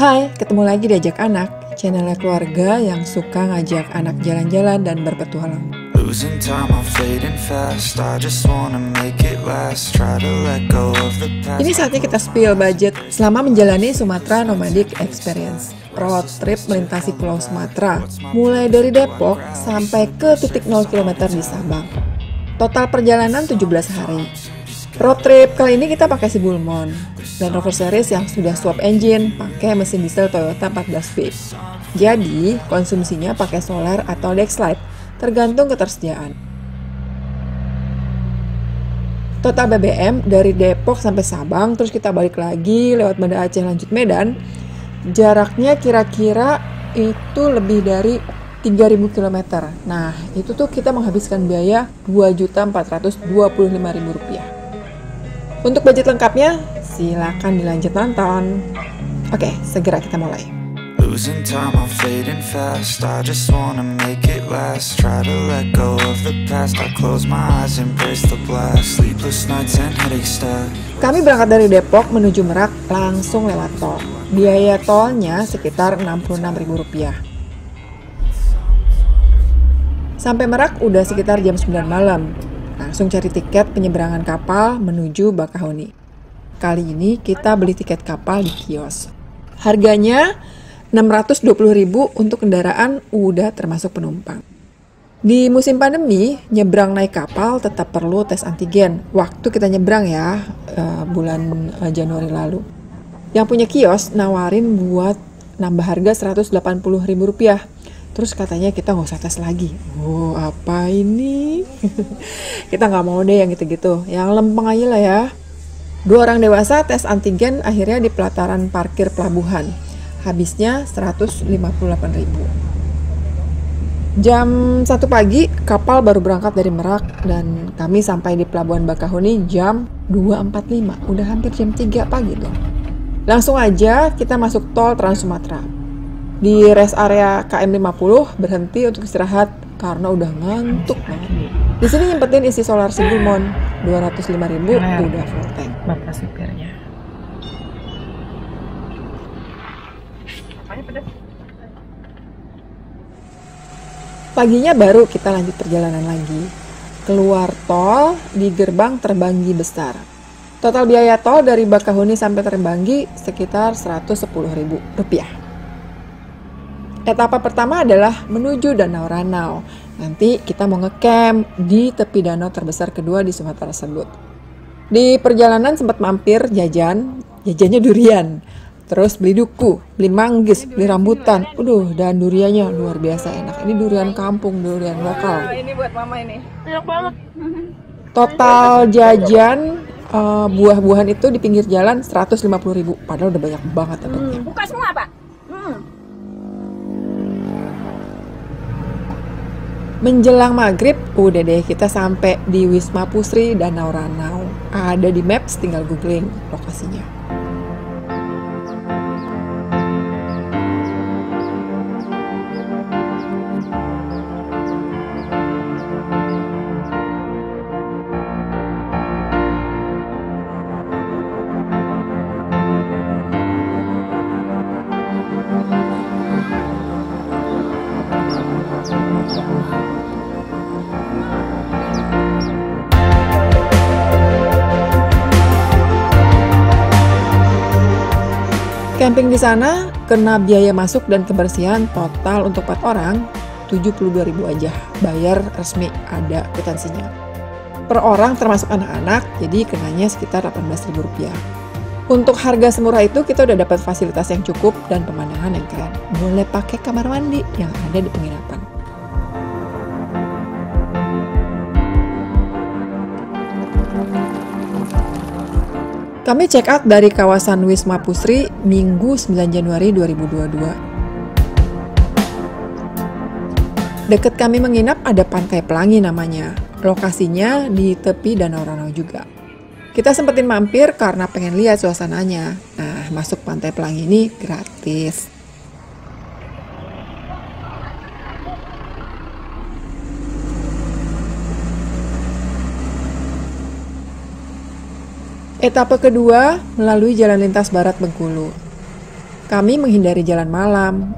Hai, ketemu lagi di Ajak Anak, channelnya keluarga yang suka ngajak anak jalan-jalan dan berpetualang. Ini saatnya kita spill budget selama menjalani Sumatera Nomadic Experience. Road trip melintasi Pulau Sumatera, mulai dari Depok sampai ke titik 0 km di Sabang. Total perjalanan 17 hari. Road trip kali ini kita pakai si Bulmon dan rover series yang sudah swap engine pakai mesin diesel Toyota 14V. Jadi konsumsinya pakai solar atau Dexlite tergantung ketersediaan. Total BBM dari Depok sampai Sabang terus kita balik lagi lewat Banda Aceh lanjut Medan. Jaraknya kira-kira itu lebih dari 3.000 km. Nah, itu tuh kita menghabiskan biaya Rp2.425.000. Untuk budget lengkapnya, silakan dilanjut nonton. Oke, segera kita mulai. Kami berangkat dari Depok menuju Merak langsung lewat tol. Biaya tolnya sekitar Rp66.000. Sampai Merak udah sekitar jam 9 malam. Langsung cari tiket penyeberangan kapal menuju Bakahoni. Kali ini kita beli tiket kapal di kios. Harganya Rp620.000 untuk kendaraan udah termasuk penumpang. Di musim pandemi, nyebrang naik kapal tetap perlu tes antigen. Waktu kita nyebrang ya, bulan Januari lalu. Yang punya kios nawarin buat nambah harga Rp180.000. Terus katanya kita nggak usah tes lagi. Oh, apa ini? Kita nggak mau deh yang gitu-gitu. Yang lempeng aja lah ya. 2 orang dewasa tes antigen akhirnya di pelataran parkir pelabuhan. Habisnya Rp158.000. Jam 1 pagi, kapal baru berangkat dari Merak. Dan kami sampai di Pelabuhan Bakahoni jam 2.45. Udah hampir jam 3 pagi tuh. Langsung aja kita masuk tol Trans Sumatera. Di rest area KM50 berhenti untuk istirahat karena udah ngantuk banget. Di sini nyempetin isi solar si Bulmon, Rp205.000 udah full tank. Bapak supirnya. Paginya baru kita lanjut perjalanan lagi. Keluar tol di gerbang Terbanggi Besar. Total biaya tol dari Bakahoni sampai Terbanggi sekitar Rp110.000. Etapa pertama adalah menuju Danau Ranau. Nanti kita mau ngecamp di tepi danau terbesar kedua di Sumatera tersebut. Di perjalanan sempat mampir jajannya durian. Terus beli duku, beli manggis, beli rambutan. Dan duriannya luar biasa enak. Ini durian kampung, durian lokal. Ini buat mama ini. Enak banget. Total jajan buah-buahan itu di pinggir jalan Rp150.000. Padahal udah banyak banget dapetnya. Buka semua, Pak. Menjelang maghrib, udah deh kita sampai di Wisma Pusri Danau Ranau. Ada di Maps, tinggal googling lokasinya. Camping di sana, kena biaya masuk dan kebersihan total untuk 4 orang, Rp72.000 aja. Bayar resmi, ada kwitansinya. Per orang termasuk anak-anak, jadi kenanya sekitar Rp18.000. Untuk harga semurah itu, kita udah dapat fasilitas yang cukup dan pemandangan yang keren. Boleh pakai kamar mandi yang ada di penginapan. Kami check out dari kawasan Wisma Pusri Minggu 9 Januari 2022. Dekat kami menginap ada Pantai Pelangi namanya. Lokasinya di tepi Danau Ranau juga. Kita sempetin mampir karena pengen lihat suasananya. Nah, masuk Pantai Pelangi ini gratis. Etapa kedua melalui Jalan Lintas Barat Bengkulu. Kami menghindari jalan malam.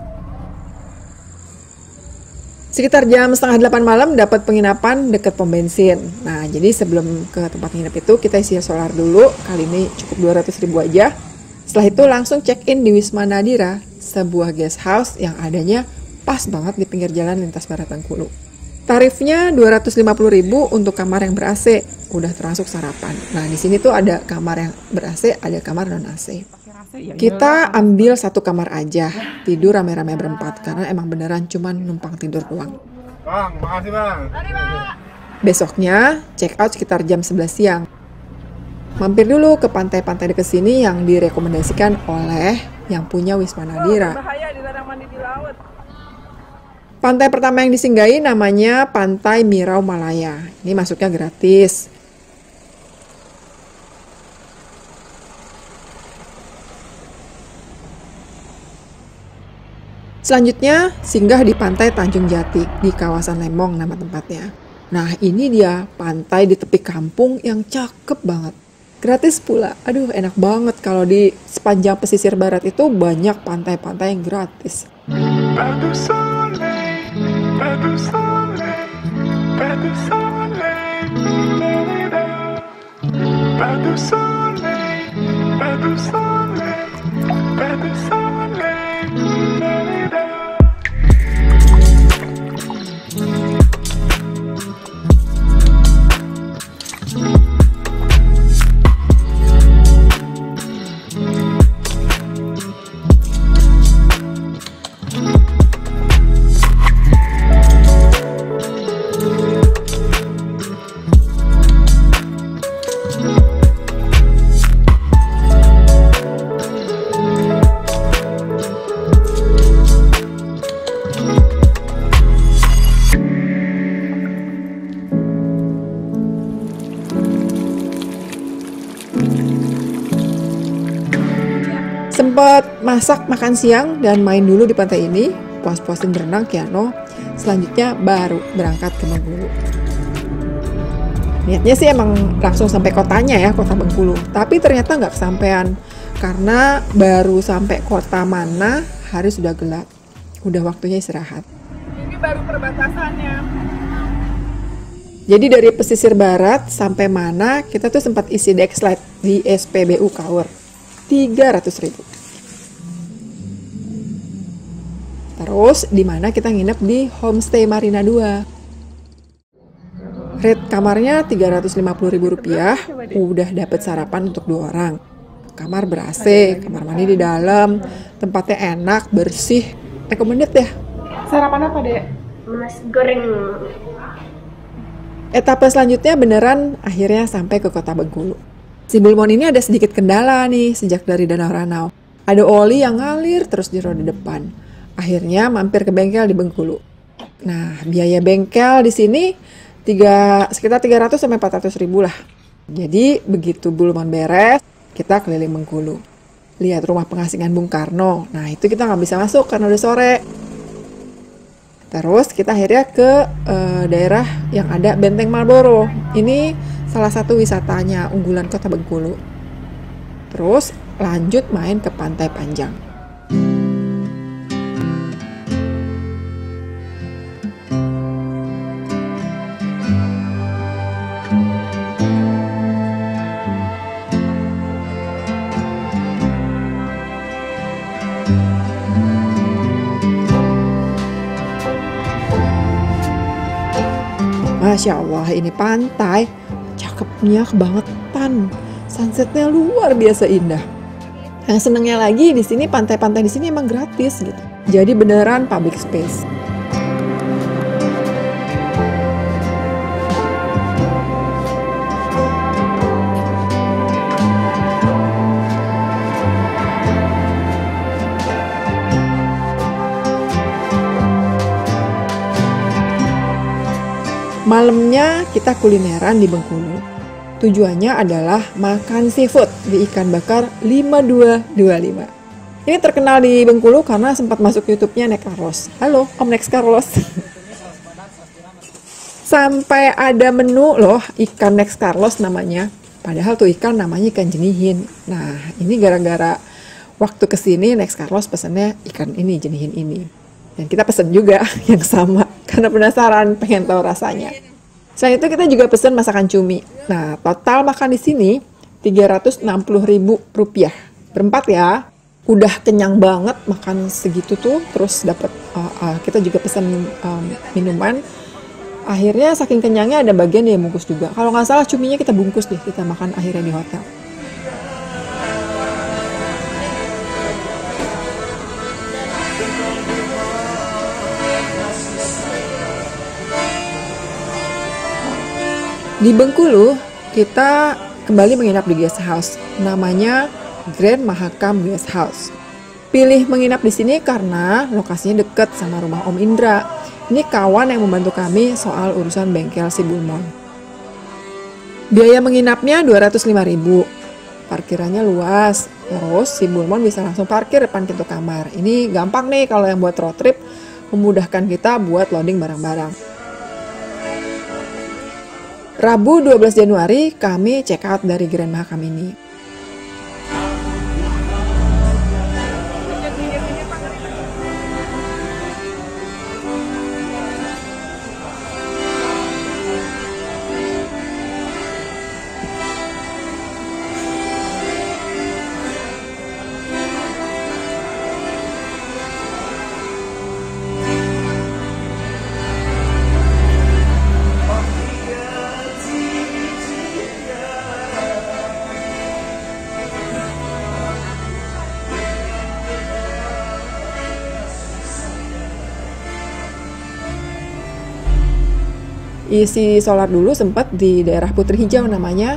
Sekitar jam 7:30 malam dapat penginapan dekat pom bensin. Nah, jadi sebelum ke tempat nginep itu kita isi solar dulu. Kali ini cukup 200.000 aja. Setelah itu langsung check-in di Wisma Nadira, sebuah guest house yang adanya pas banget di pinggir jalan lintas barat Bengkulu. Tarifnya 250.000 untuk kamar yang ber-AC, udah termasuk sarapan. Nah, di sini tuh ada kamar yang ber-AC, ada kamar non-AC. Kita ambil satu kamar aja, tidur rame-rame berempat, karena emang beneran cuman numpang tidur doang. Bang, makasih bang. Besoknya, check out sekitar jam 11 siang. Mampir dulu ke pantai-pantai dekat sini yang direkomendasikan oleh yang punya Wisma Nadira. Pantai pertama yang disinggahi namanya Pantai Mirau Malaya. Ini masuknya gratis. Selanjutnya, singgah di Pantai Tanjung Jatik, di kawasan Lemong nama tempatnya. Nah, ini dia pantai di tepi kampung yang cakep banget. Gratis pula. Aduh, enak banget kalau di sepanjang pesisir barat itu banyak pantai-pantai yang gratis. Sempat masak makan siang dan main dulu di pantai ini, puas-puasin berenang Kiano, selanjutnya baru berangkat ke Bengkulu. Niatnya sih emang langsung sampai kotanya ya, kota Bengkulu, tapi ternyata nggak kesampean karena baru sampai kota mana hari sudah gelap, udah waktunya istirahat. Ini baru perbatasannya. Jadi dari pesisir barat sampai mana kita tuh sempat isi Dexlite di SPBU Kaur. 300.000. Terus di mana kita nginep di Homestay Marina 2. Rate kamarnya Rp350.000, udah dapet sarapan untuk 2 orang. Kamar ber-AC, kamar mandi di dalam, tempatnya enak, bersih, recommended deh. Sarapan apa, Dek? Mas goreng. Etapa selanjutnya beneran akhirnya sampai ke Kota Bengkulu. Si Bulmon ini ada sedikit kendala nih sejak dari Danau Ranau. Ada oli yang ngalir terus di roda depan. Akhirnya mampir ke bengkel di Bengkulu. Nah, biaya bengkel di sini sekitar 300.000 sampai 400.000 lah. Jadi begitu Bulmon beres, kita keliling Bengkulu. Lihat rumah pengasingan Bung Karno. Nah, itu kita nggak bisa masuk karena udah sore. Terus kita akhirnya ke daerah yang ada Benteng Marlboro. Ini salah satu wisatanya unggulan Kota Bengkulu. Terus lanjut main ke Pantai Panjang. Masya Allah, ini pantai cakepnya kebangetan, sunsetnya luar biasa indah. Yang senengnya lagi di sini pantai-pantai di sini emang gratis gitu, jadi beneran public space. Malamnya kita kulineran di Bengkulu. Tujuannya adalah makan seafood di ikan bakar 5225. Ini terkenal di Bengkulu karena sempat masuk YouTube-nya Nex Carlos. Halo, Om Nex Carlos. Sampai ada menu loh, ikan Nex Carlos namanya. Padahal tuh ikan namanya ikan jenihin. Nah, ini gara-gara waktu kesini Nex Carlos pesennya ikan ini, jenihin ini. Dan kita pesen juga yang sama, karena penasaran, pengen tahu rasanya. Selain itu kita juga pesen masakan cumi. Nah, total makan di sini Rp360.000 berempat ya. Udah kenyang banget makan segitu tuh, terus dapat kita juga pesen minuman. Akhirnya saking kenyangnya ada bagian yang bungkus juga. Kalau nggak salah cuminya kita bungkus deh, kita makan akhirnya di hotel. Di Bengkulu, kita kembali menginap di guest house, namanya Grand Mahakam Guest House. Pilih menginap di sini karena lokasinya dekat sama rumah Om Indra. Ini kawan yang membantu kami soal urusan bengkel si Bulmon. Biaya menginapnya Rp205.000. Parkirannya luas, terus si Bulmon bisa langsung parkir depan pintu kamar. Ini gampang nih kalau yang buat road trip, memudahkan kita buat loading barang-barang. Rabu 12 Januari kami check out dari Grand Mahakam ini. Isi solar dulu sempat di daerah Putri Hijau namanya,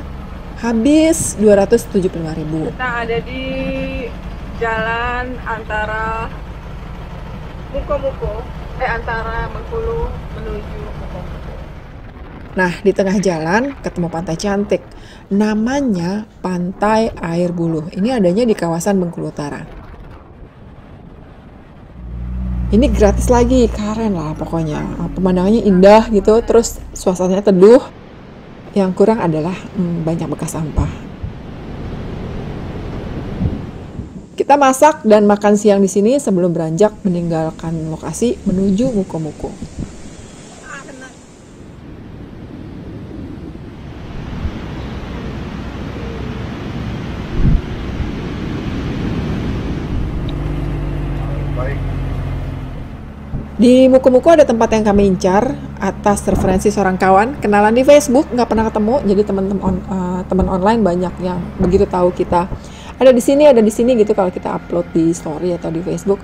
habis Rp275.000. Kita ada di jalan antara antara Bengkulu menuju Mukomuko. Nah, di tengah jalan ketemu pantai cantik, namanya Pantai Air Buluh. Ini adanya di kawasan Bengkulu Utara. Ini gratis lagi, keren lah pokoknya. Pemandangannya indah gitu, terus suasananya teduh. Yang kurang adalah banyak bekas sampah. Kita masak dan makan siang di sini sebelum beranjak meninggalkan lokasi menuju Mukomuko. Di Mukomuko ada tempat yang kami incar atas referensi seorang kawan, kenalan di Facebook, nggak pernah ketemu, jadi teman online banyak yang begitu tahu kita. Ada di sini gitu, kalau kita upload di story atau di Facebook,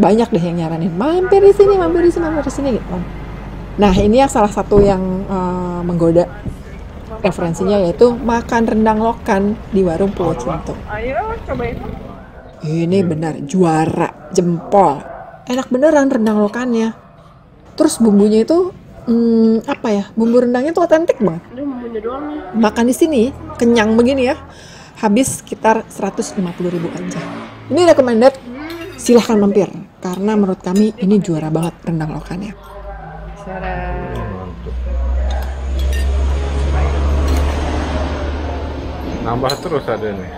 banyak deh yang nyaranin, mampir di sini gitu. Nah, ini yang salah satu yang menggoda referensinya, yaitu makan rendang lokan di warung Pulau Cinto. Ayo cobain. Ini benar juara, jempol. Enak beneran rendang lokannya. Terus bumbunya itu bumbu rendangnya tuh otentik banget. Makan di sini kenyang begini ya. Habis sekitar Rp150.000 aja. Ini recommended. Silahkan mampir karena menurut kami ini juara banget rendang lokannya. Nambah terus ada nih.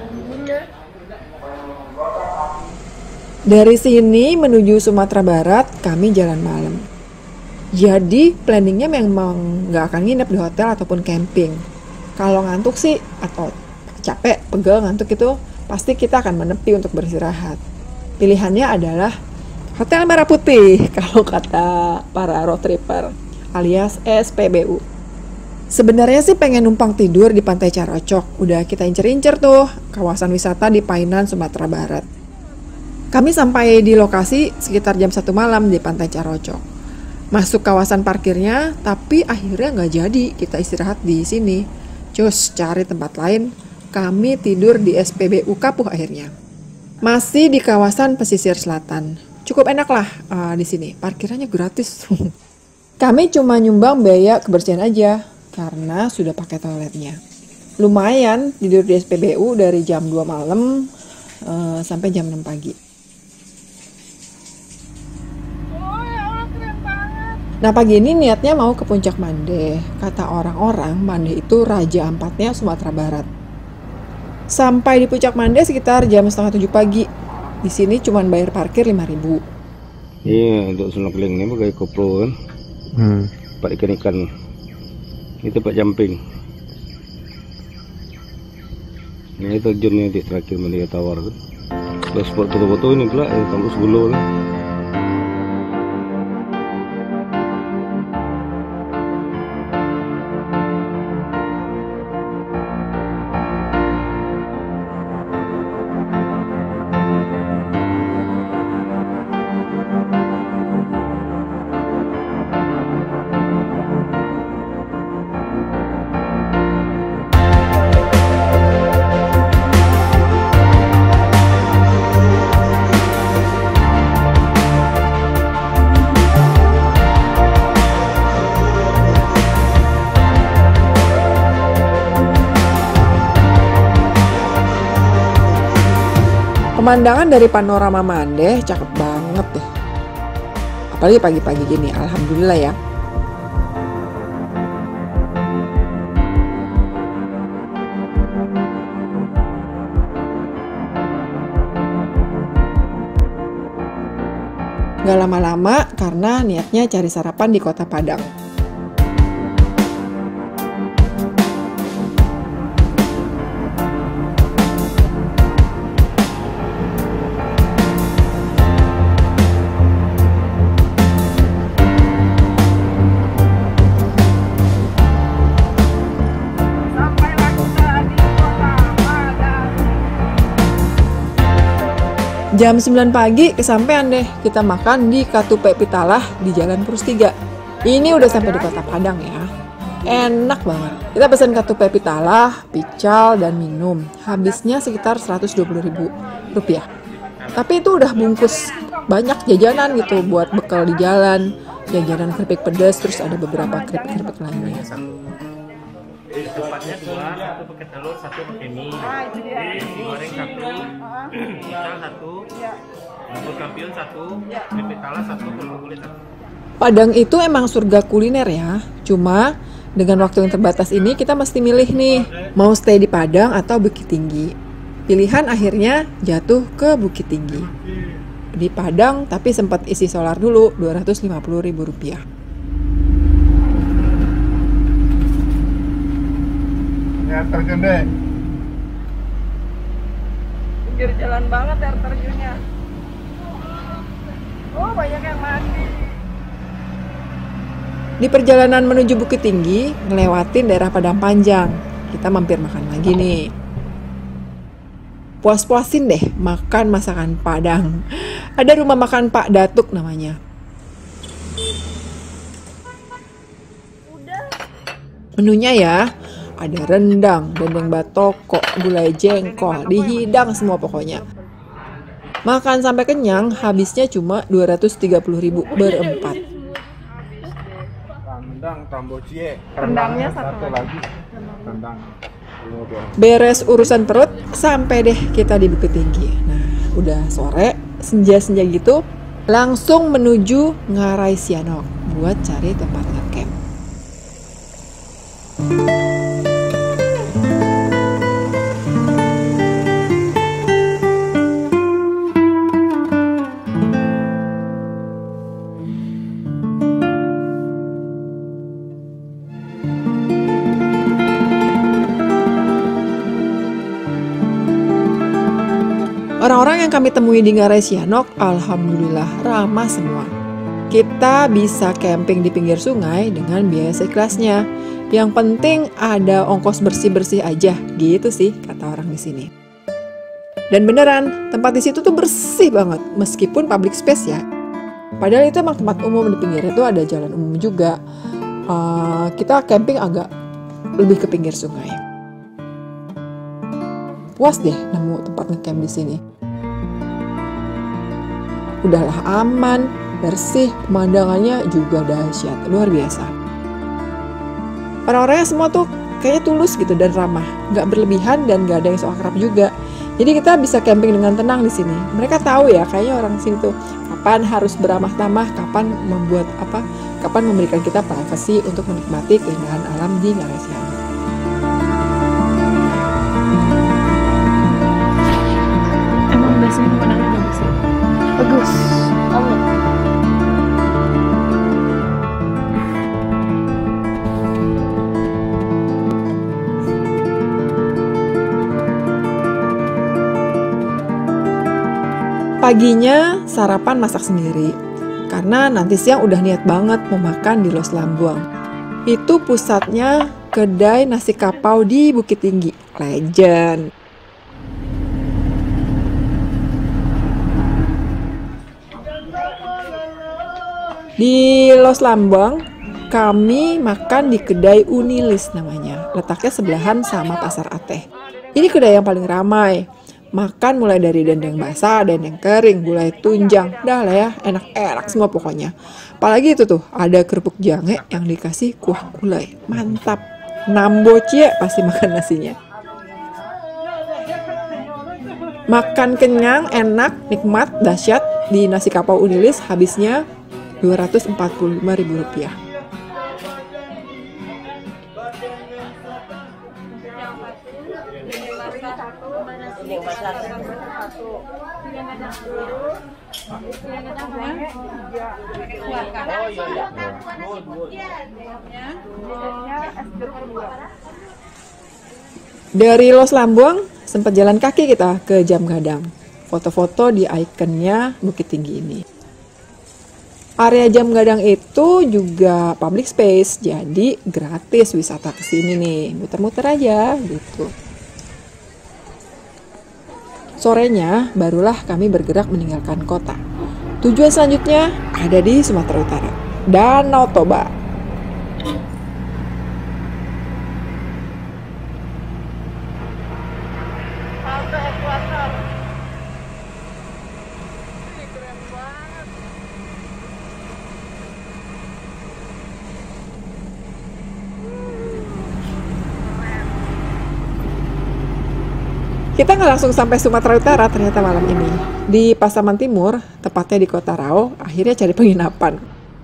Dari sini menuju Sumatera Barat, kami jalan malam. Jadi planningnya memang nggak akan nginep di hotel ataupun camping. Kalau ngantuk sih, atau capek, pegel, ngantuk itu, pasti kita akan menepi untuk beristirahat. Pilihannya adalah Hotel Merah Putih, kalau kata para road tripper, alias SPBU. Sebenarnya sih pengen numpang tidur di Pantai Carocok, udah kita incer-incer tuh, kawasan wisata di Painan, Sumatera Barat. Kami sampai di lokasi sekitar jam 1 malam di Pantai Carocok. Masuk kawasan parkirnya, tapi akhirnya nggak jadi kita istirahat di sini. Cus, cari tempat lain, kami tidur di SPBU Kapuh akhirnya. Masih di kawasan pesisir selatan. Cukup enak lah di sini, parkirannya gratis. Kami cuma nyumbang biaya kebersihan aja, karena sudah pakai toiletnya. Lumayan tidur di SPBU dari jam 2 malam sampai jam 6 pagi. Nah, pagi ini niatnya mau ke Puncak Mandeh. Kata orang-orang, Mandeh itu raja ampatnya Sumatera Barat. Sampai di Puncak Mandeh sekitar jam 6:30 pagi. Di sini cuma bayar parkir 5.000. Iya, untuk snorkeling ini pakai GoPro kan. Tempat ikan-ikan. Ini tempat jumping. Ini terjunnya di terakhir Mandiri Tawar kan. Terus spot foto-foto ini pula di kampus Bulo kan. Pemandangan dari panorama Mandeh cakep banget deh. Apalagi pagi-pagi gini, alhamdulillah ya. Gak lama-lama karena niatnya cari sarapan di Kota Padang. Jam 9 pagi kesampean deh, kita makan di Katupe Pitalah di Jalan Purus 3. Ini udah sampai di Kota Padang ya. Enak banget. Kita pesan Katupe Pitalah, pical, dan minum. Habisnya sekitar 120.000 rupiah. Tapi itu udah bungkus banyak jajanan gitu buat bekal di jalan. Jajanan keripik pedas, terus ada beberapa keripik-keripik lainnya. Tempatnya dua, satu pakai telur, satu pakai mie, goreng satu, ikan satu, bubur kampiun satu, keripik talas satu, kerupuk kulit satu. Padang itu emang surga kuliner ya. Cuma dengan waktu yang terbatas ini kita mesti milih nih, mau stay di Padang atau Bukit Tinggi. Pilihan akhirnya jatuh ke Bukit Tinggi. Di Padang tapi sempat isi solar dulu, Rp250.000. Air terjun deh. Pinggir jalan banget air terjunnya. Oh, banyak yang mati. Di perjalanan menuju Bukit Tinggi, ngelewatin daerah Padang Panjang. Kita mampir makan lagi nih. Puas-puasin deh makan masakan Padang. Ada rumah makan Pak Datuk namanya. Menunya ya, ada rendang, dendeng batoko, gulai jengkol, dihidang semua pokoknya. Makan sampai kenyang, habisnya cuma Rp230.000 berempat. Rendangnya satu lagi. Beres urusan perut, sampai deh kita di Bukit Tinggi. Nah, udah sore, senja-senja gitu, langsung menuju Ngarai Sianok buat cari tempat ngecamp. Orang-orang yang kami temui di Ngarai Sianok, alhamdulillah ramah semua. Kita bisa camping di pinggir sungai dengan biaya seikhlasnya. Yang penting ada ongkos bersih-bersih aja, gitu sih kata orang di sini. Dan beneran, tempat di situ tuh bersih banget, meskipun public space ya. Padahal itu emang tempat umum, di pinggirnya tuh ada jalan umum juga. Kita camping agak lebih ke pinggir sungai. Puas deh nemu tempat ngecamp di sini. Udahlah aman, bersih, pemandangannya juga dahsyat, luar biasa. Orang-orangnya semua tuh kayaknya tulus gitu dan ramah, nggak berlebihan dan nggak ada yang so akrab juga. Jadi kita bisa camping dengan tenang di sini. Mereka tahu ya, kayaknya orang sini tuh kapan harus beramah-tamah, kapan membuat kapan memberikan kita privasi untuk menikmati keindahan alam di Ngarai Sianok. Emang udah semua penasaran. bagus. Paginya sarapan masak sendiri, karena nanti siang udah niat banget mau makan di Los Lambuang. Itu pusatnya kedai nasi kapau di Bukit Tinggi, legend. Di Los Lambuang, kami makan di kedai Unilis namanya, letaknya sebelahan sama Pasar Ateh. Ini kedai yang paling ramai, makan mulai dari dendeng basah, dendeng kering, gulai tunjang, dah lah ya, enak-enak semua pokoknya. Apalagi itu tuh, ada kerupuk jange yang dikasih kuah gulai, mantap. Nambo cie pasti makan nasinya. Makan kenyang, enak, nikmat, dahsyat di nasi kapau Unilis habisnya Rp245.000. Dari Los Lambuang sempat jalan kaki kita ke Jam Gadang, foto-foto di ikonnya Bukit Tinggi ini. Area Jam Gadang itu juga public space, jadi gratis wisata ke sini nih, muter-muter aja gitu. Sorenya barulah kami bergerak meninggalkan kota. Tujuan selanjutnya ada di Sumatera Utara, Danau Toba. Kita nggak langsung sampai Sumatera Utara ternyata malam ini. Di Pasaman Timur, tepatnya di Kota Rau, akhirnya cari penginapan.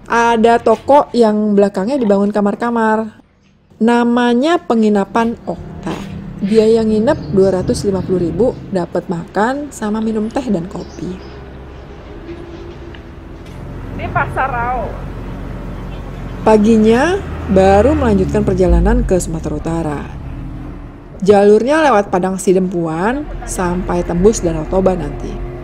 Ada toko yang belakangnya dibangun kamar-kamar. Namanya penginapan Okta. Biaya nginep Rp250.000, dapat makan sama minum teh dan kopi. Ini Pasar Rau. Paginya baru melanjutkan perjalanan ke Sumatera Utara. Jalurnya lewat Padang Sidempuan sampai tembus Danau Toba nanti.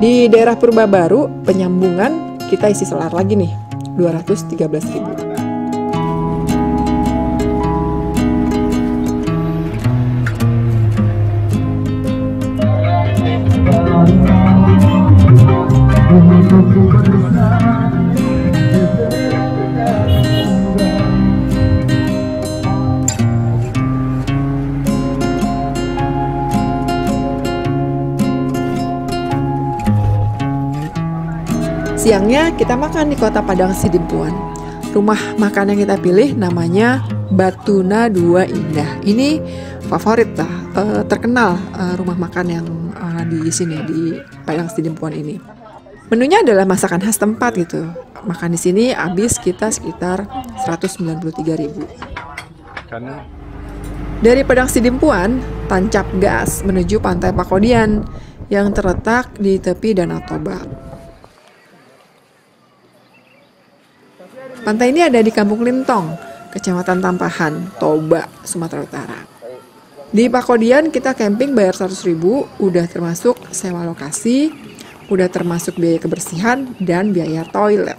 Di daerah Purbabaru, penyambungan kita isi selar lagi nih, Rp213.000. Siangnya kita makan di Kota Padang Sidempuan. Rumah makan yang kita pilih namanya Batuna Dua Indah. Ini favorit lah, terkenal rumah makan yang di sini di Padang Sidempuan ini. Menunya adalah masakan khas tempat gitu. Makan di sini habis kita sekitar Rp193.000. Dari Padang Sidempuan tancap gas menuju Pantai Pakodian yang terletak di tepi Danau Toba. Pantai ini ada di Kampung Lintong, Kecamatan Tampahan, Toba, Sumatera Utara. Di Pakodian kita camping bayar Rp100.000, udah termasuk sewa lokasi, udah termasuk biaya kebersihan dan biaya toilet.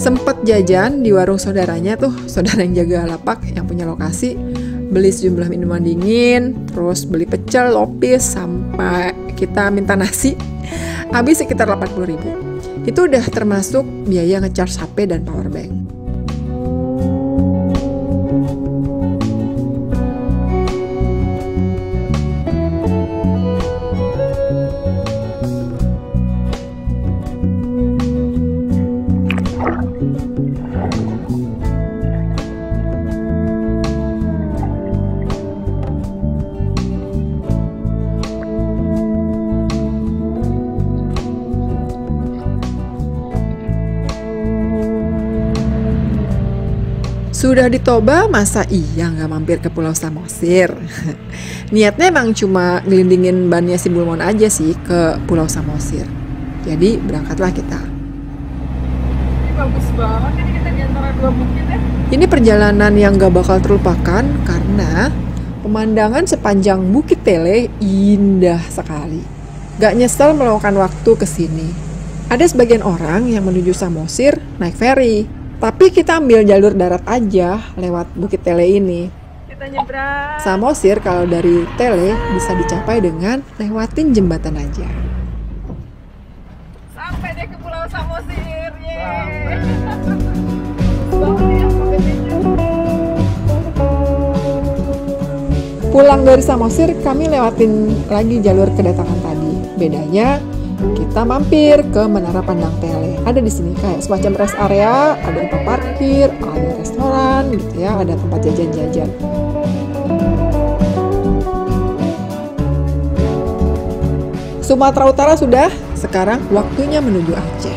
Sempat jajan di warung saudaranya tuh, saudara yang jaga lapak yang punya lokasi, beli sejumlah minuman dingin, terus beli pecel, lopis, sampai kita minta nasi, habis sekitar 80.000. Itu udah termasuk biaya ngecharge HP dan power bank. Sudah di Toba, masa iya nggak mampir ke Pulau Samosir? Niatnya emang cuma ngelindingin bannya si Bulmon aja sih ke Pulau Samosir. Jadi berangkatlah kita. Ini bagus banget, ini kita di antara dua bukit ya. Ini perjalanan yang nggak bakal terlupakan karena pemandangan sepanjang Bukit Tele indah sekali. Gak nyesel meluangkan waktu ke sini. Ada sebagian orang yang menuju Samosir naik ferry. Tapi kita ambil jalur darat aja lewat Bukit Tele ini. Kita nyebrang. Samosir kalau dari Tele bisa dicapai dengan lewatin jembatan aja. Sampai deh ke Pulau Samosir. Pulang dari Samosir kami lewatin lagi jalur kedatangan tadi. Bedanya kita mampir ke Menara Pandang Tele. Ada di sini kayak semacam rest area, ada tempat parkir, ada restoran gitu ya, ada tempat jajan-jajan. Sumatera Utara sudah, sekarang waktunya menuju Aceh.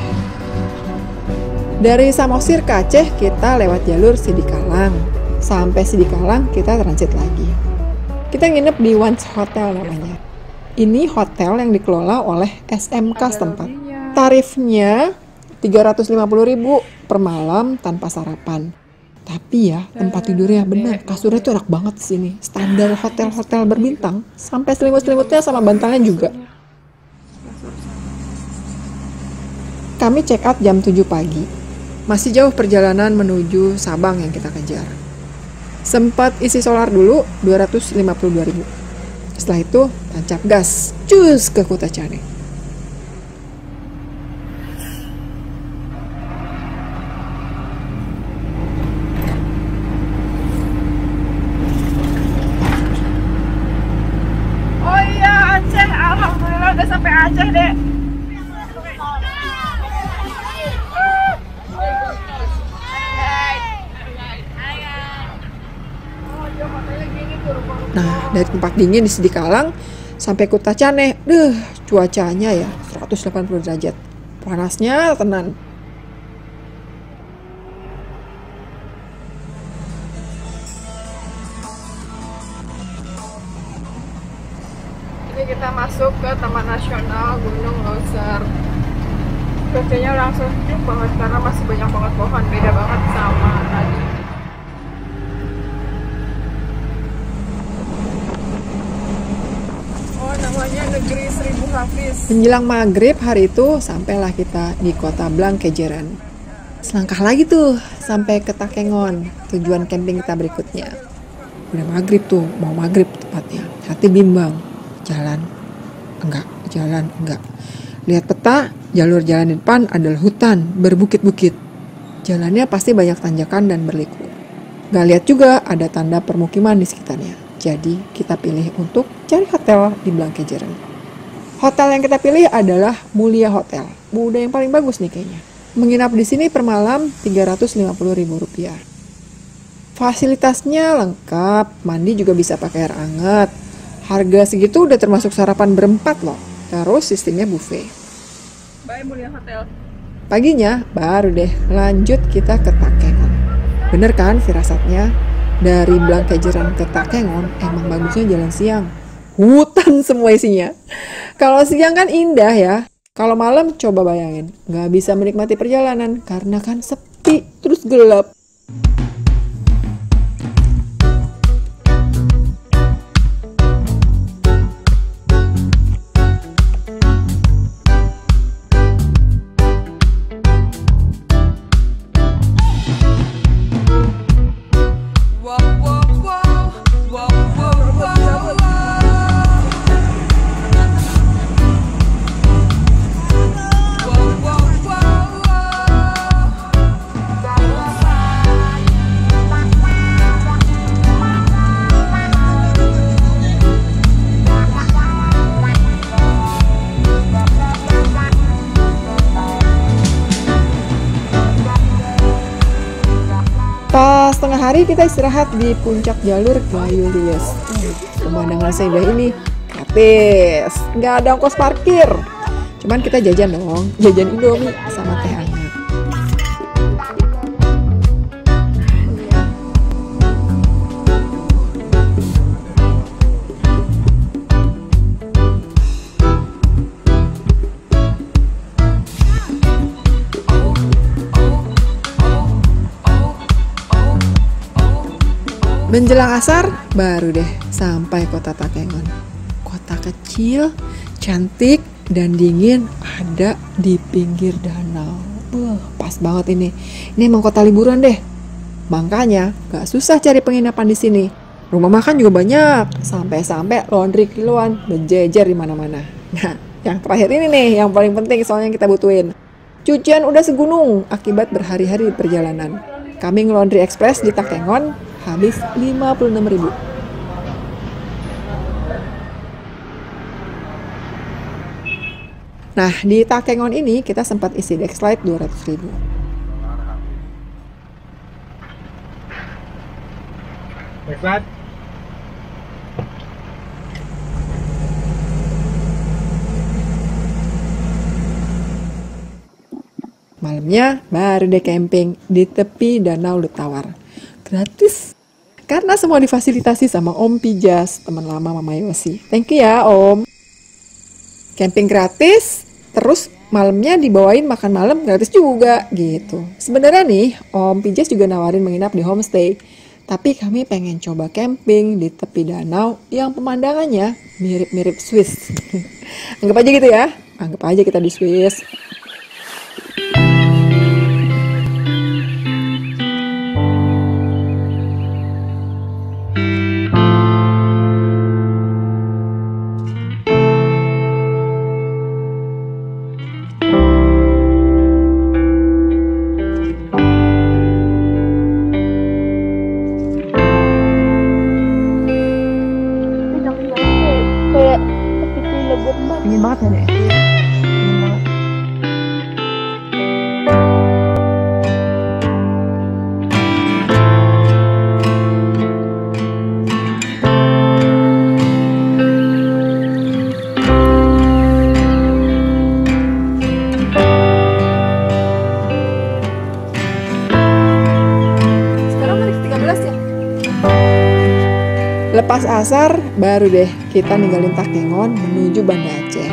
Dari Samosir ke Aceh kita lewat jalur Sidikalang. Sampai Sidikalang kita transit lagi. Kita nginep di Once Hotel namanya. Ini hotel yang dikelola oleh SMK setempat. Tarifnya 350.000 per malam tanpa sarapan. Tapi ya, tempat tidurnya benar. Kasurnya tuh enak banget di sini. Standar hotel-hotel berbintang. Sampai selimut-selimutnya sama bantalnya juga. Kami check out jam 7 pagi. Masih jauh perjalanan menuju Sabang yang kita kejar. Sempat isi solar dulu 252.000. Setelah itu, tancap gas, cus ke Kuta Cane. Oh iya, Aceh, alhamdulillah udah sampai Aceh, Dek. Nah, dari tempat dingin di Sidikalang sampai Kuta Cane, cuacanya ya 180 derajat. Panasnya tenan. Ini kita masuk ke Taman Nasional Gunung Leuser. Cuacanya langsung sejuk banget karena masih banyak banget pohon, beda banget sama tadi. Negeri Seribu Hafiz. Menjelang maghrib hari itu sampailah kita di Kota Blangkejeran. Selangkah lagi tuh sampai ke Takengon, tujuan camping kita berikutnya. Udah maghrib tuh, mau maghrib tepatnya. Hati bimbang, jalan enggak. Lihat peta, jalur jalan di depan adalah hutan berbukit-bukit. Jalannya pasti banyak tanjakan dan berliku. Gak lihat juga ada tanda permukiman di sekitarnya. Jadi kita pilih untuk cari hotel di Blangkejeran. Hotel yang kita pilih adalah Mulia Hotel. Udah yang paling bagus nih kayaknya. Menginap di sini per malam Rp350.000. Fasilitasnya lengkap, mandi juga bisa pakai air hangat. Harga segitu udah termasuk sarapan berempat loh. Terus sistemnya buffet. Bye Mulia Hotel. Paginya baru deh lanjut kita ke Takengon. Bener kan firasatnya? Dari Blangkejeran ke Takengon, emang bagusnya jalan siang. Hutan semua isinya. Kalau siang kan indah ya. Kalau malam coba bayangin, nggak bisa menikmati perjalanan karena kan sepi, terus gelap. setengah hari kita istirahat di puncak jalur Gayulius. Pemandangan seindah ini gratis, nggak ada ongkos parkir. Cuman kita jajan dong, jajan Indomie sama teh hangat. Menjelang asar, baru deh sampai kota Takengon. Kota kecil, cantik, dan dingin, ada di pinggir danau. Pas banget ini. Ini emang kota liburan deh. Makanya gak susah cari penginapan di sini. Rumah makan juga banyak. Sampai-sampai laundry kiloan berjejer di mana-mana. Nah, yang terakhir ini nih, yang paling penting soalnya yang kita butuhin. Cucian udah segunung akibat berhari-hari di perjalanan. Kami ngelondri ekspres di Takengon. Habis 56.000. Nah, di Takengon ini kita sempat isi Dexlite 200.000. Dexlite. Malamnya baru deh camping di tepi Danau Lutawar. Gratis. Karena semua difasilitasi sama Om Pijas, teman lama Mama Yosi. Thank you ya Om. Camping gratis, terus malamnya dibawain makan malam gratis juga gitu. Sebenarnya nih Om Pijas juga nawarin menginap di homestay. Tapi kami pengen coba camping di tepi danau yang pemandangannya mirip-mirip Swiss. Anggap aja gitu ya, anggap aja kita di Swiss. Lepas asar, baru deh kita ninggalin Takengon menuju Banda Aceh.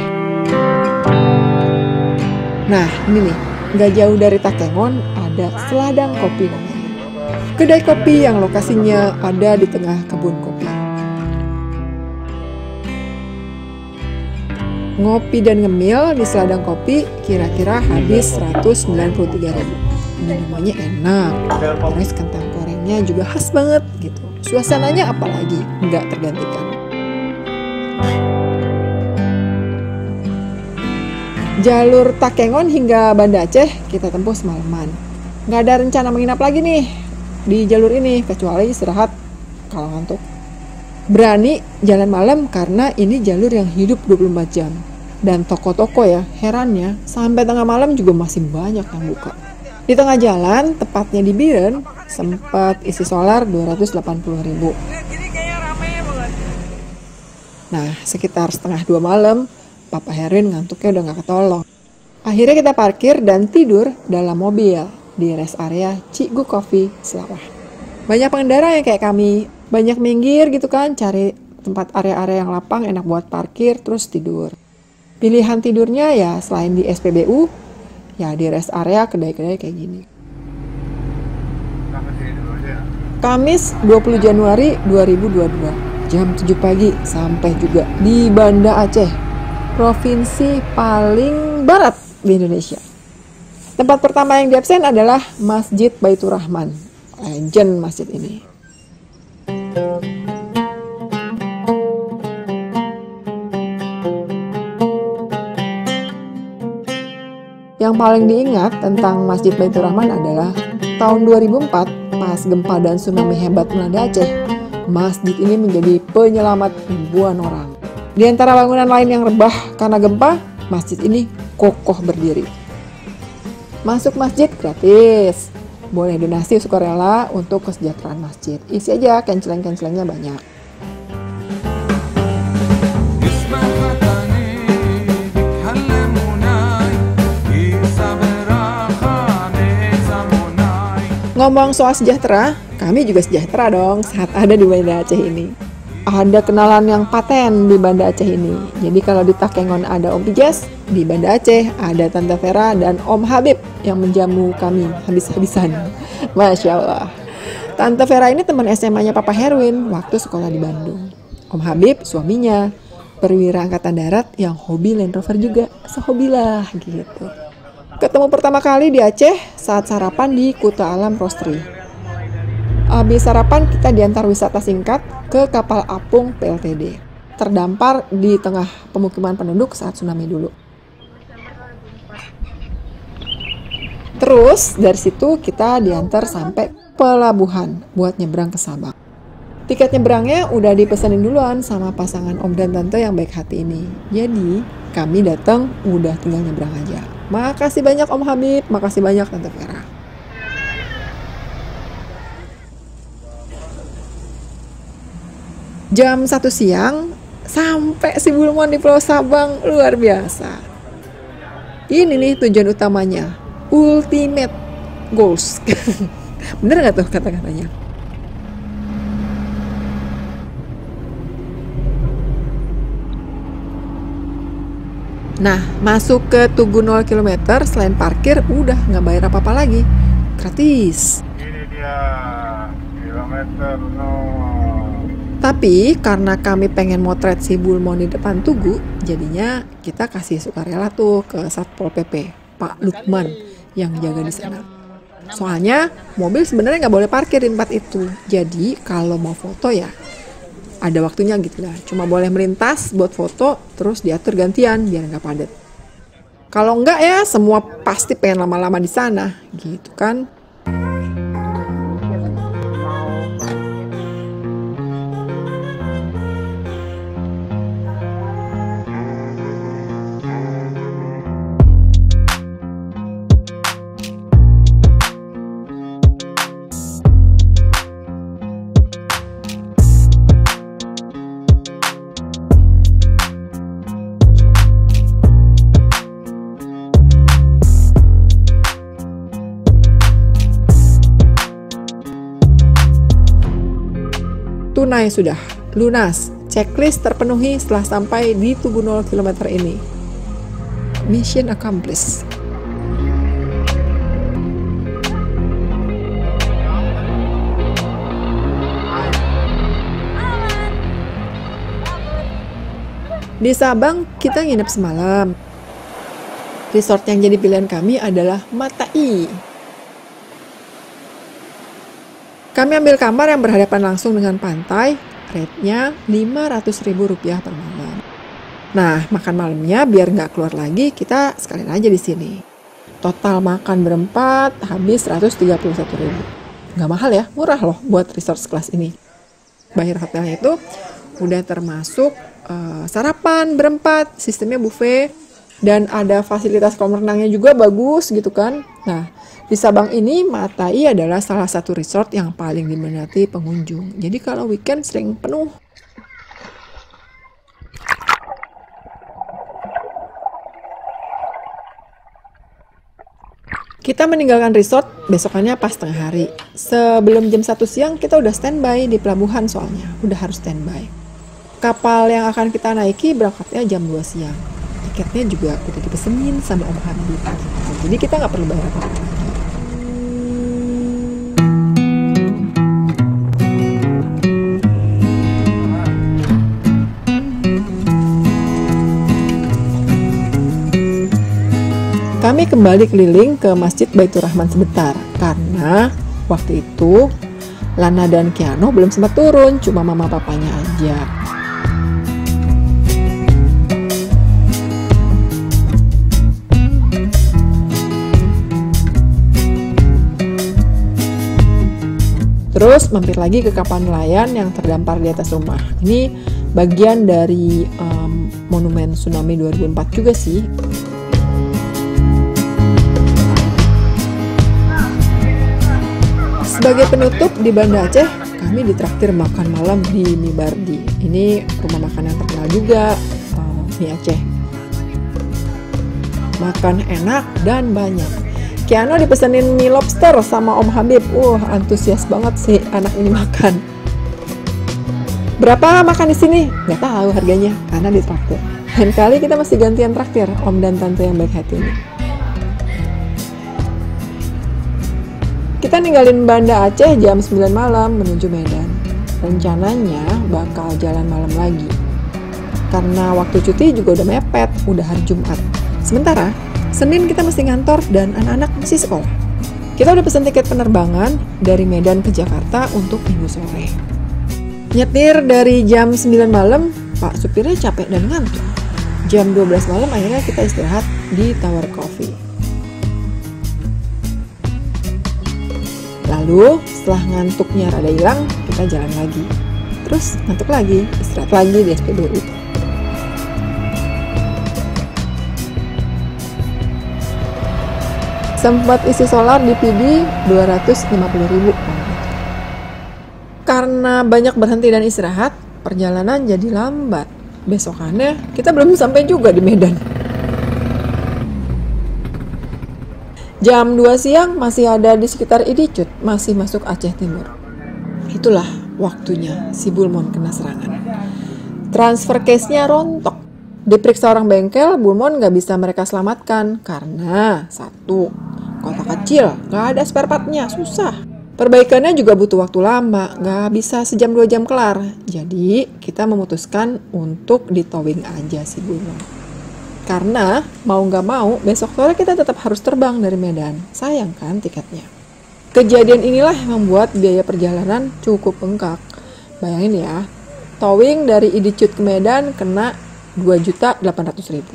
Nah, ini nih, nggak jauh dari Takengon ada Seladang Kopi namanya. Kedai kopi yang lokasinya ada di tengah kebun kopi. Ngopi dan ngemil di Seladang Kopi kira-kira habis 193.000. Minumannya enak, terus kentang gorengnya juga khas banget gitu. Suasananya apalagi nggak tergantikan. Jalur Takengon hingga Banda Aceh kita tempuh semalaman. Nggak ada rencana menginap lagi nih di jalur ini, kecuali istirahat kalau ngantuk. Berani jalan malam karena ini jalur yang hidup 24 jam. Dan toko-toko ya, herannya sampai tengah malam juga masih banyak yang buka. Di tengah jalan, tepatnya di Biren, sempat isi solar 280.000. Nah, sekitar 1:30 malam, Papa Herwin ngantuknya udah gak ketolong. Akhirnya kita parkir dan tidur dalam mobil di rest area Cikgu Coffee Selawah. Banyak pengendara yang kayak kami, banyak minggir gitu kan, cari tempat area-area yang lapang, enak buat parkir, terus tidur. Pilihan tidurnya ya selain di SPBU, ya di rest area kedai-kedai kayak gini. Kamis 20 Januari 2022, jam 7 pagi sampai juga di Banda Aceh, provinsi paling barat di Indonesia. Tempat pertama yang diabsen adalah Masjid Baitur Rahman. Legend masjid ini. Yang paling diingat tentang Masjid Baitur Rahman adalah tahun 2004 pas gempa dan tsunami hebat melanda Aceh, masjid ini menjadi penyelamat ribuan orang. Di antara bangunan lain yang rebah karena gempa, masjid ini kokoh berdiri. Masuk masjid gratis, boleh donasi sukarela untuk kesejahteraan masjid. Isi aja cancelan-cancelannya banyak. Ngomong soal sejahtera, kami juga sejahtera dong saat ada di Banda Aceh ini. Ada kenalan yang paten di Banda Aceh ini. Jadi kalau di Takengon ada Om Ijas, di Banda Aceh ada Tante Vera dan Om Habib yang menjamu kami habis-habisan. Masya Allah. Tante Vera ini teman SMA-nya Papa Herwin waktu sekolah di Bandung. Om Habib suaminya, perwira angkatan darat yang hobi Land Rover juga. Sehobilah gitu. Ketemu pertama kali di Aceh saat sarapan di Kuta Alam Roastery. Habis sarapan kita diantar wisata singkat ke kapal apung PLTD. Terdampar di tengah pemukiman penduduk saat tsunami dulu. Terus dari situ kita diantar sampai pelabuhan buat nyebrang ke Sabang. Tiket nyebrangnya udah dipesenin duluan sama pasangan Om dan Tante yang baik hati ini. Jadi kami datang udah tinggal nyebrang aja. Makasih banyak Om Habib, makasih banyak Tante Vera. Jam 1 siang, sampai si Bulmon di Pulau Sabang, luar biasa. Ini nih tujuan utamanya, ultimate goals. Bener nggak tuh kata-katanya? Nah, masuk ke Tugu 0 km, selain parkir, udah nggak bayar apa-apa lagi. Gratis. Ini dia, kilometer nol. Tapi, karena kami pengen motret si Bulmon di depan Tugu, jadinya kita kasih sukarela tuh ke Satpol PP, Pak Lukman, yang jaga di sana. Soalnya, mobil sebenarnya nggak boleh parkir di tempat itu. Jadi, kalau mau foto ya, ada waktunya gitu lah, cuma boleh melintas buat foto, terus diatur gantian biar nggak padat. Kalau nggak ya, semua pasti pengen lama-lama di sana, gitu kan. Tunai sudah, lunas, checklist terpenuhi setelah sampai di Tugu 0 km ini. Mission accomplished. Di Sabang, kita nginep semalam. Resort yang jadi pilihan kami adalah Matai. Kami ambil kamar yang berhadapan langsung dengan pantai, rate-nya Rp500.000 per malam. Nah, makan malamnya biar nggak keluar lagi, kita sekalian aja di sini. Total makan berempat habis Rp131.000. Nggak mahal ya, murah loh buat resort sekelas ini. Bayar hotelnya itu udah termasuk sarapan berempat, sistemnya buffet, dan ada fasilitas kolam renangnya juga bagus gitu kan. Nah, di Sabang ini, Matai adalah salah satu resort yang paling diminati pengunjung. Jadi kalau weekend sering penuh. Kita meninggalkan resort besokannya pas tengah hari. Sebelum jam 1 siang kita udah standby di pelabuhan soalnya. Udah harus standby. Kapal yang akan kita naiki berangkatnya jam 2 siang. Tiketnya juga udah dipesenin sama Om Hamdi. Jadi kita nggak perlu bayar apa-apa. Kami kembali keliling ke Masjid Baitur Rahman sebentar, karena waktu itu Lana dan Kiano belum sempat turun, cuma mama papanya aja. Terus mampir lagi ke kapal nelayan yang terdampar di atas rumah. Ini bagian dari monumen tsunami 2004 juga sih. Sebagai penutup di Banda Aceh, kami ditraktir makan malam di Mi Bardi. Ini rumah makan yang terkenal juga di Aceh. Makan enak dan banyak. Kiano dipesenin mie lobster sama Om Habib. Antusias banget sih anak ini makan. Berapa makan di sini? Nggak tahu harganya karena ditraktir. Lain kali kita masih gantian traktir Om dan Tante yang baik hati ini. Kita ninggalin Banda Aceh jam 9 malam menuju Medan. Rencananya bakal jalan malam lagi. Karena waktu cuti juga udah mepet, udah hari Jumat. Sementara, Senin kita mesti ngantor dan anak-anak masih sekolah. Kita udah pesan tiket penerbangan dari Medan ke Jakarta untuk minggu sore. Nyetir dari jam 9 malam, Pak supirnya capek dan ngantuk. Jam 12 malam akhirnya kita istirahat di Tower Coffee. Lalu setelah ngantuknya rada hilang, kita jalan lagi. Terus ngantuk lagi, istirahat lagi di SPBU. Sempat isi solar di PB 250.000. Karena banyak berhenti dan istirahat, perjalanan jadi lambat. Besokannya kita belum sampai juga di Medan. Jam 2 siang masih ada di sekitar Idicut, masih masuk Aceh Timur. Itulah waktunya si Bulmon kena serangan. Transfer case-nya rontok. Diperiksa orang bengkel, Bulmon nggak bisa mereka selamatkan. Karena, satu, kota kecil, nggak ada spare part-nya, susah. Perbaikannya juga butuh waktu lama, nggak bisa sejam dua jam kelar. Jadi, kita memutuskan untuk ditowing aja si Bulmon. Karena mau nggak mau, besok sore kita tetap harus terbang dari Medan. Sayang kan tiketnya. Kejadian inilah yang membuat biaya perjalanan cukup bengkak. Bayangin ya, towing dari Idicut ke Medan kena 2.800.000.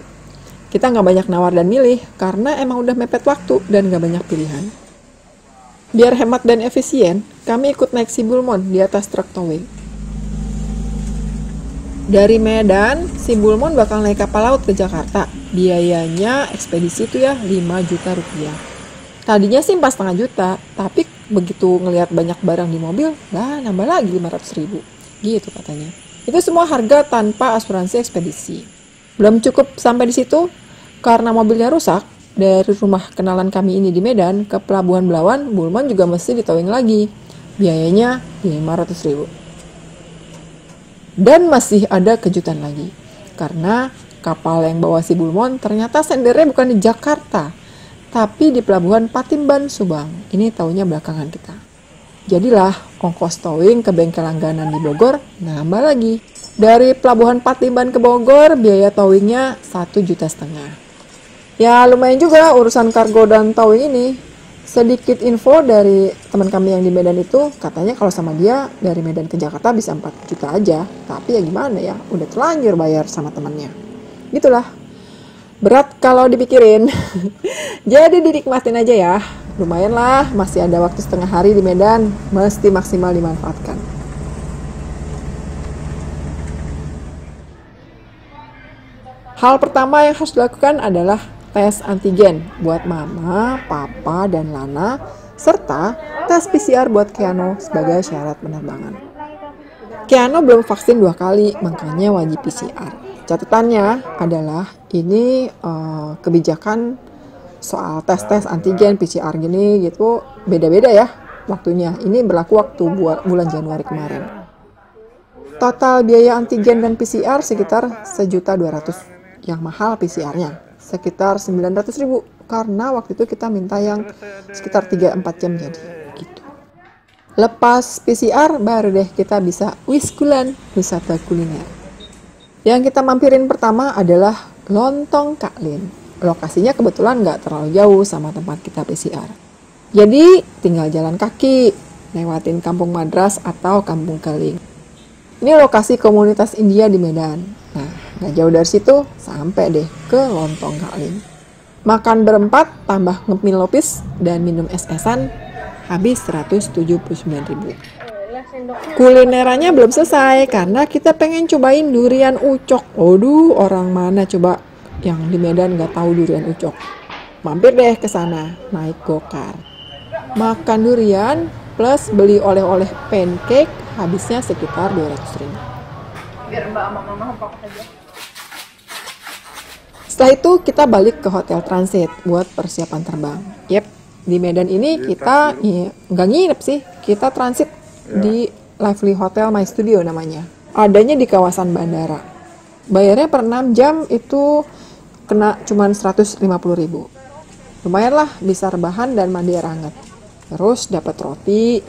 Kita nggak banyak nawar dan milih, karena emang udah mepet waktu dan nggak banyak pilihan. Biar hemat dan efisien, kami ikut naik si Bulmon di atas truk towing. Dari Medan, si Bulmon bakal naik kapal laut ke Jakarta. Biayanya ekspedisi itu ya 5 juta rupiah. Tadinya sih 4,5 juta, tapi begitu ngelihat banyak barang di mobil, lah nambah lagi 500.000. Gitu katanya. Itu semua harga tanpa asuransi ekspedisi. Belum cukup sampai di situ, karena mobilnya rusak. Dari rumah kenalan kami ini di Medan ke Pelabuhan Belawan, Bulmon juga mesti ditowing lagi. Biayanya 500.000. Dan masih ada kejutan lagi, karena kapal yang bawa si Bulmon ternyata sendernya bukan di Jakarta, tapi di Pelabuhan Patimban, Subang. Ini taunya belakangan kita. Jadilah ongkos towing ke bengkel langganan di Bogor nambah lagi. Dari Pelabuhan Patimban ke Bogor, biaya towingnya 1,5 juta. Ya lumayan juga urusan kargo dan towing ini. Sedikit info dari teman kami yang di Medan itu, katanya kalau sama dia dari Medan ke Jakarta bisa 4 juta aja. Tapi ya gimana ya, udah terlanjur bayar sama temannya. Gitulah, berat kalau dipikirin. Jadi dinikmatin aja ya. Lumayan lah, masih ada waktu setengah hari di Medan, mesti maksimal dimanfaatkan. Hal pertama yang harus dilakukan adalah tes antigen buat mama, papa, dan Lana, serta tes PCR buat Keanu sebagai syarat penerbangan. Keanu belum vaksin 2 kali, makanya wajib PCR. Catatannya adalah ini kebijakan soal tes-tes antigen PCR gini gitu beda-beda ya waktunya. Ini berlaku waktu bulan Januari kemarin. Total biaya antigen dan PCR sekitar 1.200.000. Yang mahal PCR-nya sekitar 900.000, karena waktu itu kita minta yang sekitar 3-4 jam jadi gitu. Lepas PCR baru deh kita bisa wiskulan, wisata kuliner. Yang kita mampirin pertama adalah Lontong Kaklin. Lokasinya kebetulan nggak terlalu jauh sama tempat kita PCR. Jadi tinggal jalan kaki, lewatin Kampung Madras atau Kampung Keling. Ini lokasi komunitas India di Medan. Nah, nggak jauh dari situ, sampai deh ke Lontong Kaklin. Makan berempat, tambah ngemil lopis, dan minum es-esan, habis 179.000. Kulinerannya belum selesai, karena kita pengen cobain durian ucok. Waduh, orang mana coba yang di Medan nggak tahu durian ucok. Mampir deh ke sana, naik go-kart. Makan durian, plus beli oleh-oleh pancake, habisnya sekitar 200 ribu. Biar mbak sama mama hopok aja. Setelah itu kita balik ke hotel transit buat persiapan terbang. Yep, di Medan ini kita nggak nginep sih, kita transit di Lively Hotel My Studio namanya. Adanya di kawasan bandara. Bayarnya per 6 jam itu kena cuman 150 ribu. Lumayan lah, bisa rebahan dan mandi air hangat. Terus dapat roti,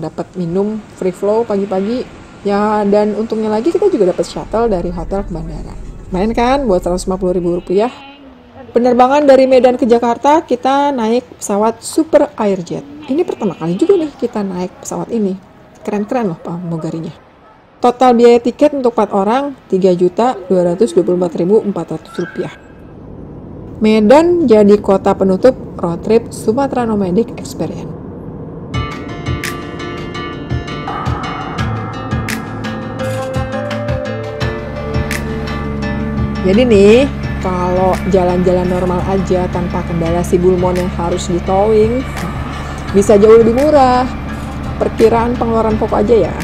dapat minum free flow pagi-pagi. Ya, dan untungnya lagi kita juga dapat shuttle dari hotel ke bandara. Main kan buat 150 ribu rupiah. Penerbangan dari Medan ke Jakarta, kita naik pesawat Super Airjet. Ini pertama kali juga nih kita naik pesawat ini. Keren-keren loh pramugarinya. Total biaya tiket untuk 4 orang, Rp3.224.400. Medan jadi kota penutup road trip Sumatera Nomadic Experience. Jadi nih, kalau jalan-jalan normal aja tanpa kendala si Bulmon yang harus di towing, bisa jauh lebih murah. Perkiraan pengeluaran pokok aja ya.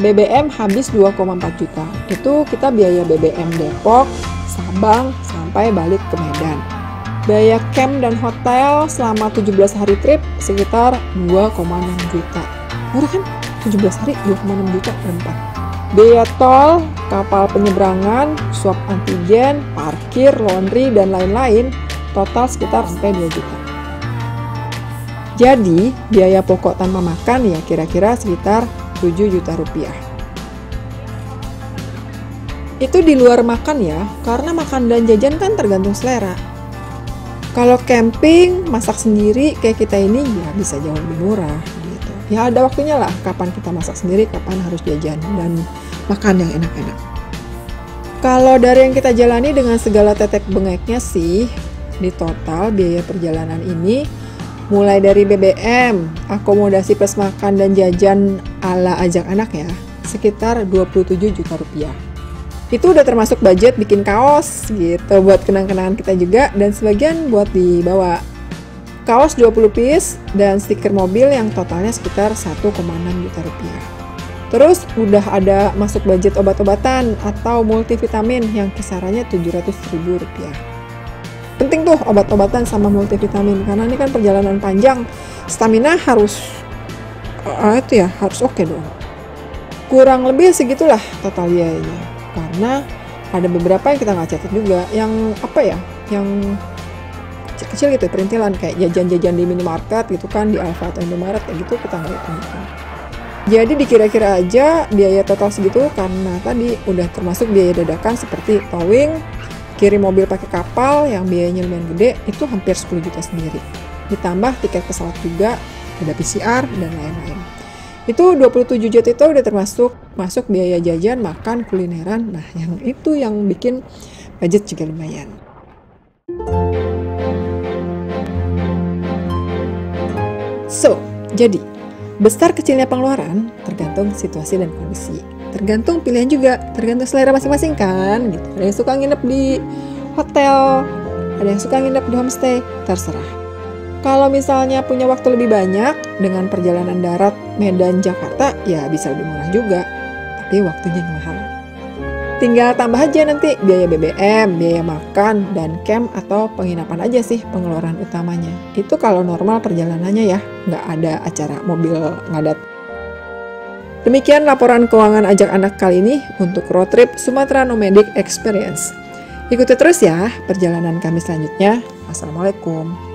BBM habis 2,4 juta. Itu kita biaya BBM Depok, Sabang, sampai balik ke Medan. Biaya camp dan hotel selama 17 hari trip sekitar 2,6 juta. Murah kan? 17 hari 2,6 juta per 4. Biaya tol, kapal penyeberangan, swab antigen, parkir, laundry, dan lain-lain total sekitar sampai 2 juta. Jadi biaya pokok tanpa makan ya kira-kira sekitar 7 juta rupiah. Itu di luar makan ya, karena makan dan jajan kan tergantung selera. Kalau camping, masak sendiri kayak kita ini ya bisa jauh lebih murah gitu. Ya ada waktunya lah, kapan kita masak sendiri, kapan harus jajan dan makan yang enak-enak. Kalau dari yang kita jalani dengan segala tetek bengeknya sih, di total biaya perjalanan ini mulai dari BBM, akomodasi plus makan dan jajan ala Ajak Anak ya, sekitar 27 juta rupiah. Itu udah termasuk budget bikin kaos gitu buat kenang-kenangan kita juga, dan sebagian buat dibawa. Kaos 20 piece dan stiker mobil yang totalnya sekitar 1,6 juta rupiah. Terus udah ada masuk budget obat-obatan atau multivitamin yang kisarannya 700 ribu rupiah. Penting tuh obat-obatan sama multivitamin, karena ini kan perjalanan panjang, stamina harus oke dong. Kurang lebih segitulah total biayanya. Karena ada beberapa yang kita nggak catat juga, yang kecil gitu, perintilan kayak jajan-jajan di minimarket gitu kan, di Alfa atau Indomaret kayak gitu kita nggak hitung. Jadi dikira-kira aja biaya total segitu, karena tadi udah termasuk biaya dadakan seperti towing, kirim mobil pakai kapal yang biayanya lumayan gede, itu hampir 10 juta sendiri. Ditambah tiket pesawat juga, ada PCR dan lain-lain. Itu 27 juta itu udah termasuk masuk biaya jajan, makan, kulineran. Nah, yang itu yang bikin budget juga lumayan. So, jadi besar kecilnya pengeluaran tergantung situasi dan kondisi. Tergantung pilihan juga, tergantung selera masing-masing kan gitu. Ada yang suka nginep di hotel, ada yang suka nginep di homestay, terserah. Kalau misalnya punya waktu lebih banyak, dengan perjalanan darat Medan-Jakarta, ya bisa lebih murah juga. Tapi waktunya yang mahal. Tinggal tambah aja nanti biaya BBM, biaya makan, dan camp atau penginapan aja sih pengeluaran utamanya. Itu kalau normal perjalanannya ya, nggak ada acara mobil ngadat. Demikian laporan keuangan Ajak Anak kali ini untuk road trip Sumatera Nomadic Experience. Ikuti terus ya perjalanan kami selanjutnya. Assalamualaikum.